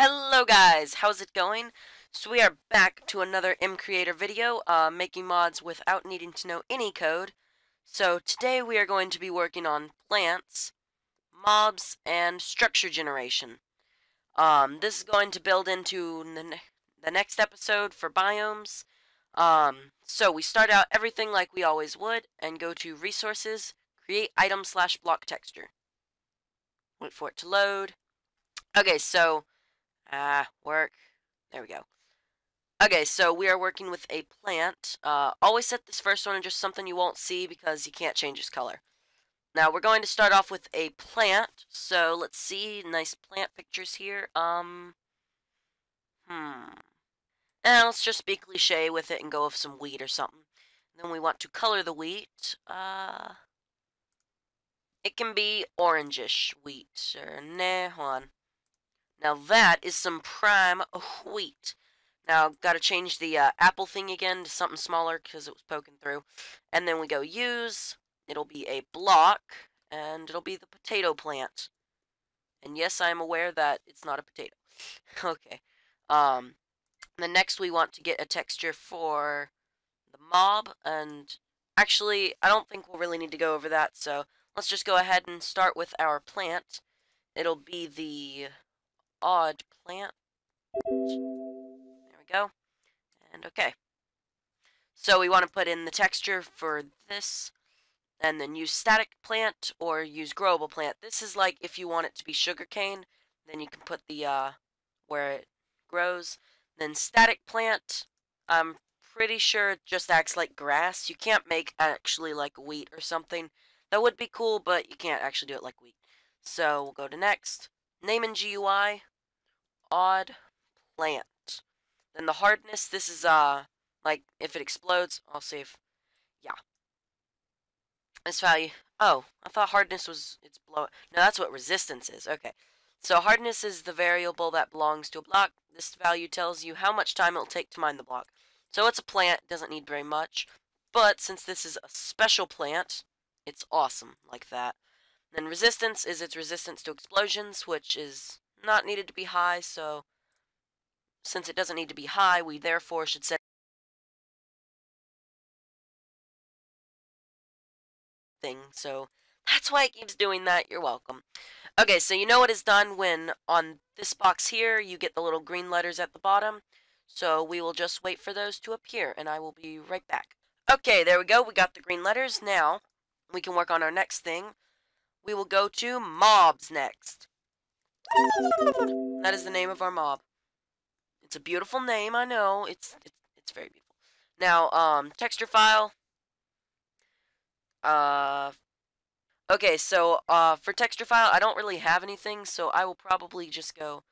Hello guys, how's it going? So we are back to another MCreator video, making mods without needing to know any code. So today we are going to be working on plants, mobs, and structure generation. This is going to build into the next episode for biomes. So we start out everything like we always would, and go to resources, create item / block texture. Wait for it to load. Okay, so work. There we go. Okay, so we are working with a plant. Always set this first one to just something you won't see because you can't change its color. Now we're going to start off with a plant. So let's see, nice plant pictures here. And let's just be cliche with it and go with some wheat or something. And then we want to color the wheat. It can be orangish wheat or neon. Now that is some prime wheat. Now, gotta change the apple thing again to something smaller because it was poking through. And then we go use. It'll be a block, and it'll be the potato plant. And yes, I am aware that it's not a potato. Okay. Then next we want to get a texture for the mob, and actually, I don't think we'll really need to go over that, so let's just go ahead and start with our plant. It'll be the odd plant. There we go. And okay. So we want to put in the texture for this, and then use static plant or use growable plant. This is like if you want it to be sugarcane, then you can put the where it grows. Then static plant, I'm pretty sure it just acts like grass. You can't make actually like wheat or something. That would be cool, but you can't actually do it like wheat. So we'll go to next. Name in GUI, odd plant. Then the hardness, this is, like, if it explodes, I'll save, yeah. This value, oh, I thought hardness was, it's below it. No, that's what resistance is, okay. So hardness is the variable that belongs to a block. This value tells you how much time it'll take to mine the block. So it's a plant, doesn't need very much. But since this is a special plant, it's awesome like that. Then resistance is its resistance to explosions, which is not needed to be high, so since it doesn't need to be high, we therefore should set thing. So that's why it keeps doing that. You're welcome. Okay, so you know what is done when on this box here, you get the little green letters at the bottom. So we will just wait for those to appear, and I will be right back. Okay, there we go. We got the green letters. Now we can work on our next thing. We will go to mobs next. That is the name of our mob. It's a beautiful name, I know. It's very beautiful. Now, texture file. Okay, so for texture file, I don't really have anything, so I will probably just go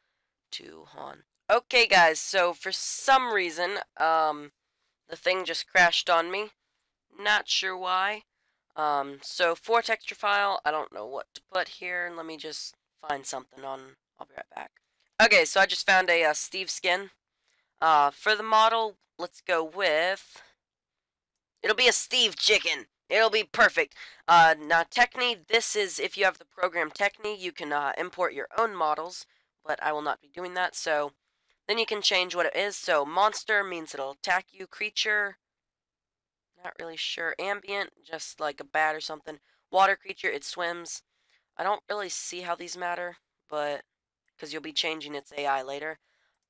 to Han. Okay, guys. So for some reason, the thing just crashed on me. Not sure why. So for texture file, I don't know what to put here. Let me just find something on, I'll be right back. Okay, so I just found a Steve skin. For the model, let's go with, it'll be a Steve chicken. It'll be perfect. Now Techni, this is, if you have the program Techni, you can import your own models, but I will not be doing that, so then you can change what it is. So monster means it'll attack you, creature, not really sure. Ambient, just like a bat or something. Water creature, it swims. I don't really see how these matter, but because you'll be changing its AI later.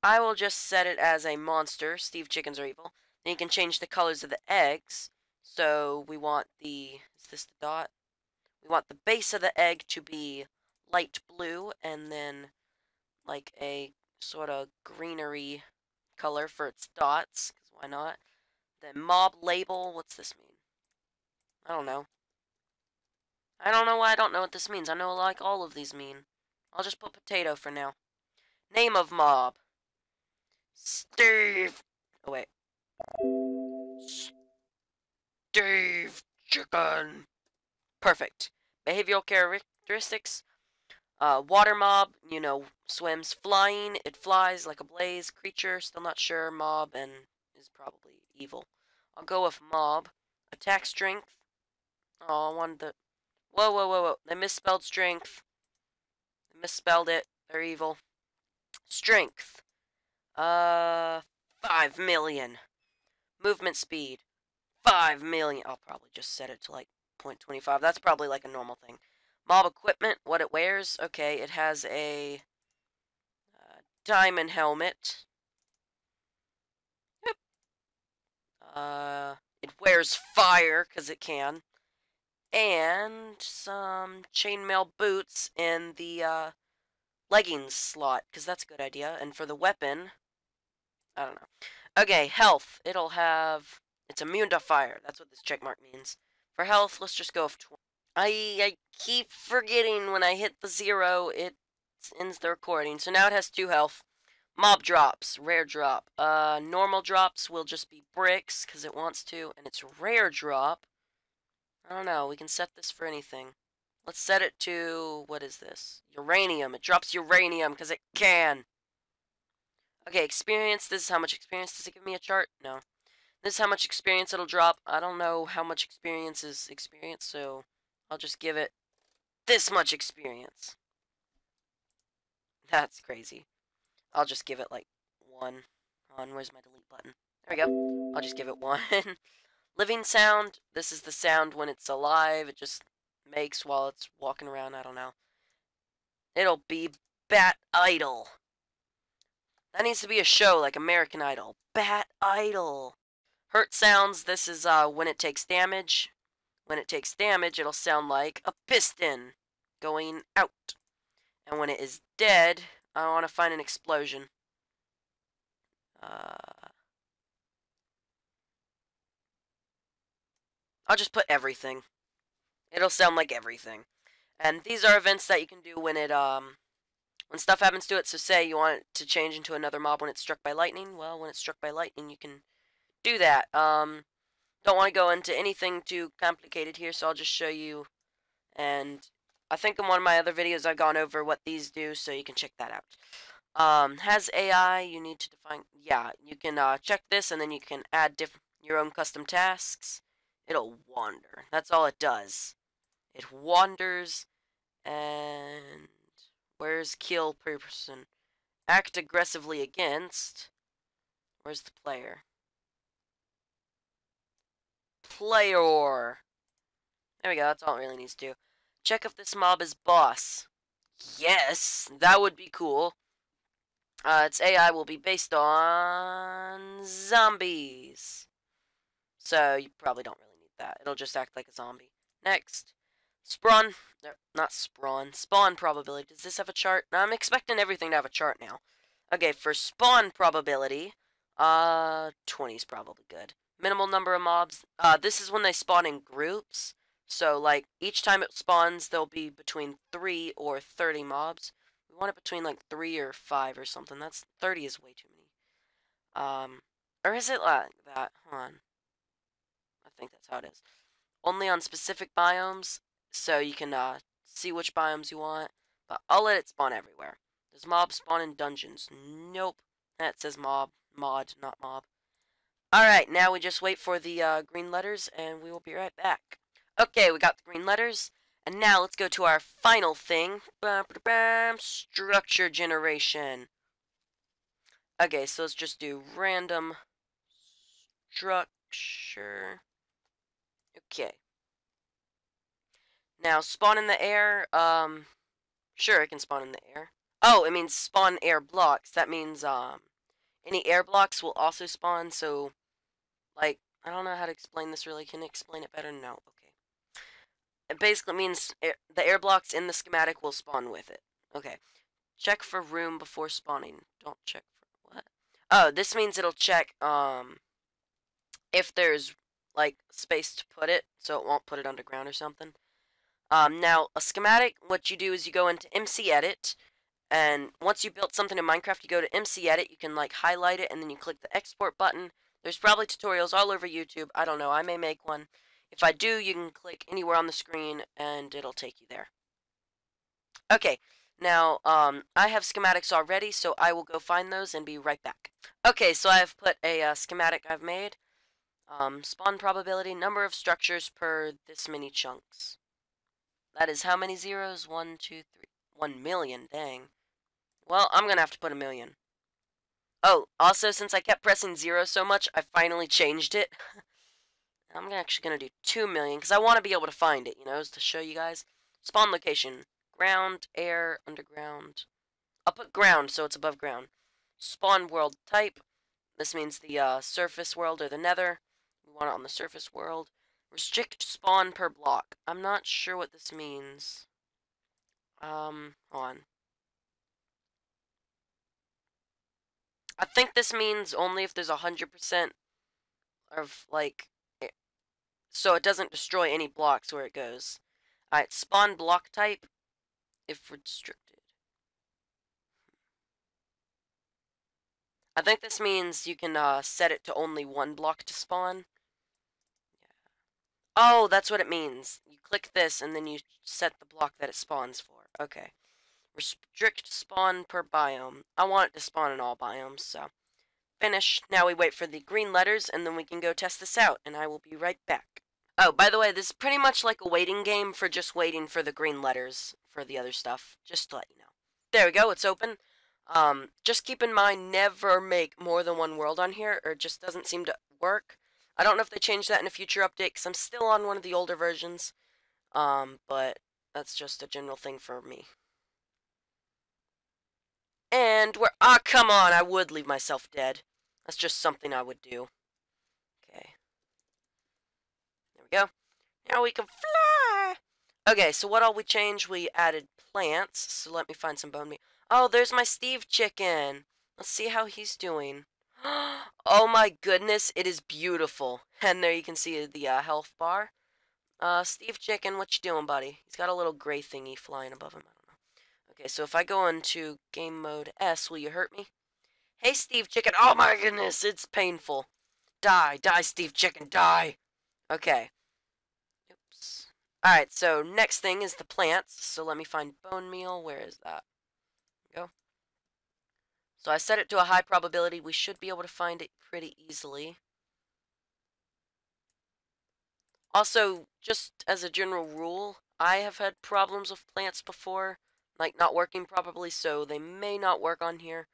I will just set it as a monster. Steve chickens are evil. Then you can change the colors of the eggs. So we want the, is this the dot? We want the base of the egg to be light blue, and then like a sort of greenery color for its dots, because why not? Then mob label, what's this mean? I don't know. I don't know why I don't know what this means. I know like all of these mean. I'll just put potato for now. Name of mob. Steve. Oh wait. Steve chicken. Perfect. Behavioral characteristics. Water mob, you know, swims. Flying, it flies like a blaze. Creature, still not sure. Mob and is probably evil. I'll go with mob. Attack strength. Oh, I wanted the, whoa. They misspelled strength. They misspelled it. They're evil. Strength. 5 million. Movement speed. 5 million. I'll probably just set it to like 0.25. That's probably like a normal thing. Mob equipment. What it wears. Okay, it has a diamond helmet. Yep. It wears fire because it can. And some chainmail boots in the leggings slot, because that's a good idea. And for the weapon, I don't know. Okay, health. It'll have... It's immune to fire. That's what this checkmark means. For health, let's just go with 20. I keep forgetting when I hit the 0, it ends the recording. So now it has 2 health. Mob drops. Rare drop. Normal drops will just be bricks, because it wants to. And it's rare drop. I don't know. We can set this for anything. Let's set it to... What is this? Uranium. It drops uranium, because it can. Okay, experience. This is how much experience. Does it give me a chart? No. This is how much experience it'll drop. I don't know how much experience is experience, so I'll just give it this much experience. That's crazy. I'll just give it, like, 1. On, where's my delete button? There we go. I'll just give it 1. Living sound. This is the sound when it's alive. It just makes while it's walking around. I don't know. It'll be Bat Idol. That needs to be a show like American Idol. Bat Idol. Hurt sounds. This is when it takes damage. When it takes damage, it'll sound like a piston going out. And when it is dead, I want to find an explosion. I'll just put everything. It'll sound like everything. And these are events that you can do when it when stuff happens to it. So say you want it to change into another mob when it's struck by lightning. Well, when it's struck by lightning, you can do that. Don't want to go into anything too complicated here, so I'll just show you. And I think in one of my other videos I've gone over what these do, so you can check that out. Has AI, you need to define... Yeah, you can check this, and then you can add your own custom tasks. It'll wander. That's all it does. It wanders, and... Where's kill per person? Act aggressively against... Where's the player? Player! There we go, that's all it really needs to do. Check if this mob is boss. Yes, that would be cool. Its AI will be based on... zombies. So, you probably don't really need that. It'll just act like a zombie. Next. Spawn. Not spawn. Spawn probability. Does this have a chart? No, I'm expecting everything to have a chart now. Okay, for spawn probability, 20 is probably good. Minimal number of mobs. This is when they spawn in groups. So, like, each time it spawns, there'll be between 3 or 30 mobs. We want it between, like, 3 or 5 or something. That's 30 is way too many. Or is it like that? Hold on. I think that's how it is. Only on specific biomes, so you can see which biomes you want. But I'll let it spawn everywhere. Does mob spawn in dungeons? Nope. That says mob. Mod, not mob. Alright, now we just wait for the green letters, and we will be right back. Okay, we got the green letters, and now let's go to our final thing. Structure generation. Okay, so let's just do random structure. Okay. Now, spawn in the air, sure, it can spawn in the air. Oh, it means spawn air blocks. That means, any air blocks will also spawn, so, like, I don't know how to explain this really. Can I explain it better? No, okay. It basically means the air blocks in the schematic will spawn with it. Okay. Check for room before spawning. Don't check for what? Oh, this means it'll check, if there's, like, space to put it, so it won't put it underground or something. Now, a schematic, what you do is you go into MC edit, and once you built something in Minecraft, you go to MC edit, you can, like, highlight it, and then you click the export button. There's probably tutorials all over YouTube. I don't know. I may make one. If I do, you can click anywhere on the screen, and it'll take you there. Okay. Now, I have schematics already, so I will go find those and be right back. Okay, so I have put a schematic I've made. Spawn probability, number of structures per this many chunks. That is how many zeros? 1, 2, 3. 1 million, dang. Well, I'm gonna have to put 1,000,000. Oh, also, since I kept pressing 0 so much, I finally changed it. I'm actually gonna do 2,000,000, because I want to be able to find it, you know, to show you guys. Spawn location. Ground, air, underground. I'll put ground, so it's above ground. Spawn world type. This means the surface world or the nether. We want it on the surface world. Restrict spawn per block. I'm not sure what this means. Hold on. I think this means only if there's 100% of, like, it, so it doesn't destroy any blocks where it goes. Alright, spawn block type, if restricted. I think this means you can set it to only one block to spawn. Yeah. Oh, that's what it means. You click this, and then you set the block that it spawns for. Okay. Restrict spawn per biome. I want it to spawn in all biomes, so. Finish. Now we wait for the green letters, and then we can go test this out, and I will be right back. Oh, by the way, this is pretty much like a waiting game for just waiting for the green letters for the other stuff, just to let you know. There we go, it's open. Just keep in mind, never make more than one world on here, or it just doesn't seem to work. I don't know if they change that in a future update, because I'm still on one of the older versions, but that's just a general thing for me. And we're, ah, come on, I would leave myself dead. That's just something I would do. Okay. There we go. Now we can fly! Okay, so what all we changed? We added plants, so let me find some bone meal. Oh, there's my Steve chicken. Let's see how he's doing. Oh my goodness, it is beautiful. And there you can see the health bar. Steve chicken, what you doing, buddy? He's got a little gray thingy flying above him. Okay, so if I go into game mode S, will you hurt me? Hey, Steve Chicken. Oh, my goodness. It's painful. Die. Die, Steve Chicken. Die. Okay. Oops. Alright, so next thing is the plants. So let me find bone meal. Where is that? Go. So I set it to a high probability. We should be able to find it pretty easily. Also, just as a general rule, I have had problems with plants before. Like, not working properly, so they may not work on here.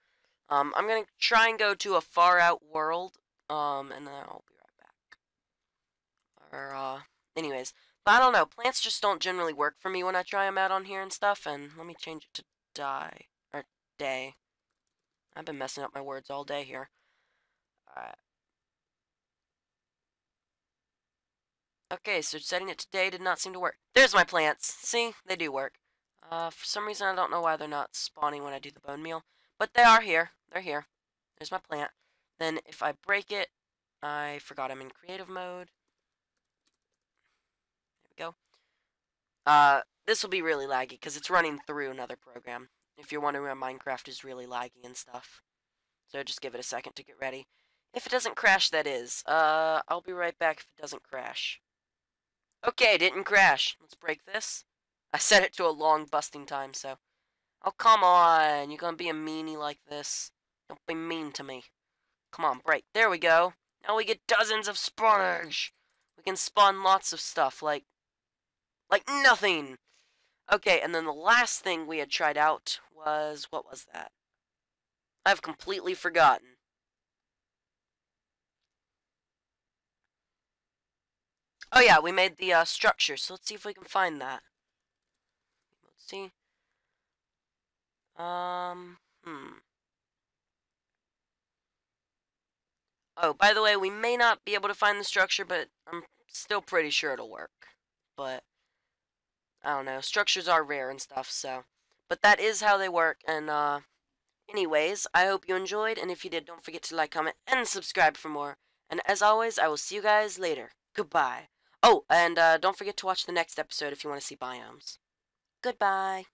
I'm going to try and go to a far-out world, and then I'll be right back. Or, anyways. But I don't know, plants just don't generally work for me when I try them out on here and stuff, and let me change it to die, or day. I've been messing up my words all day here. Alright. Okay, so setting it to day did not seem to work. There's my plants! See? They do work. For some reason, I don't know why they're not spawning when I do the bone meal. But they are here. They're here. There's my plant. Then, if I break it, I forgot I'm in creative mode. There we go. This will be really laggy, because it's running through another program. If you're wondering why Minecraft is really laggy and stuff. So, just give it a second to get ready. If it doesn't crash, that is. I'll be right back if it doesn't crash. Okay, it didn't crash. Let's break this. I set it to a long busting time, so. Oh, come on. You're gonna be a meanie like this. Don't be mean to me. Come on, break. There we go. Now we get dozens of spawnage. We can spawn lots of stuff, like nothing. Okay, and then the last thing we had tried out was, what was that? I've completely forgotten. Oh yeah, we made the structure, so let's see if we can find that. See? Oh, by the way, we may not be able to find the structure, but I'm still pretty sure it'll work. But, I don't know. Structures are rare and stuff, so. But that is how they work, and, anyways, I hope you enjoyed, and if you did, don't forget to like, comment, and subscribe for more. And as always, I will see you guys later. Goodbye. Oh, and, don't forget to watch the next episode if you want to see biomes. Goodbye.